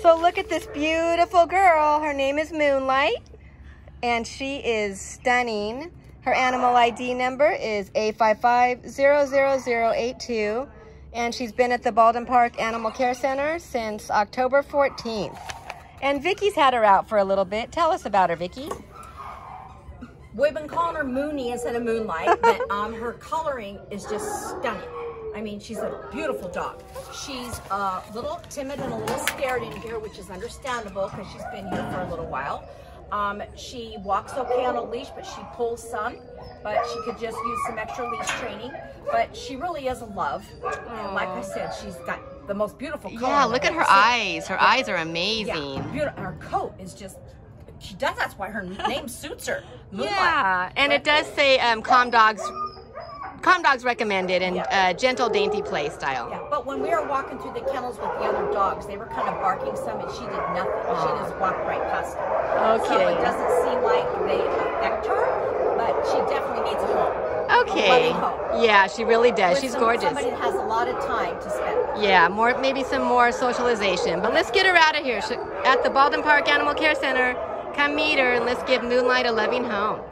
So look at this beautiful girl. Her name is Moonlight, and she is stunning. Her animal ID number is A5500082, and she's been at the Baldwin Park Animal Care Center since October 14th. And Vicki's had her out for a little bit. Tell us about her, Vicki. We've been calling her Mooney instead of Moonlight, but her coloring is just stunning. I mean, she's a beautiful dog. She's a little timid and a little scared in here, which is understandable because she's been here for a little while. She walks okay on a leash, but she pulls some, but she could just use some extra leash training. But she really is a love. And like I said, she's got the most beautiful color. Yeah, look at her eyes. Her eyes are amazing. Yeah, her coat is just, she does, that's why her name suits her. Moonlight. Yeah, and but it does say calm dogs recommended and gentle, dainty play style. Yeah, but when we were walking through the kennels with the other dogs, they were kind of barking some, and she did nothing. She just walked right past them. Okay. So it doesn't seem like they affect her, but she definitely needs a home. Okay. A home. Yeah, she really does. She's gorgeous. Somebody has a lot of time to spend. Yeah, more maybe some more socialization. But let's get her out of here. At the Baldwin Park Animal Care Center, come meet her, and let's give Moonlight a loving home.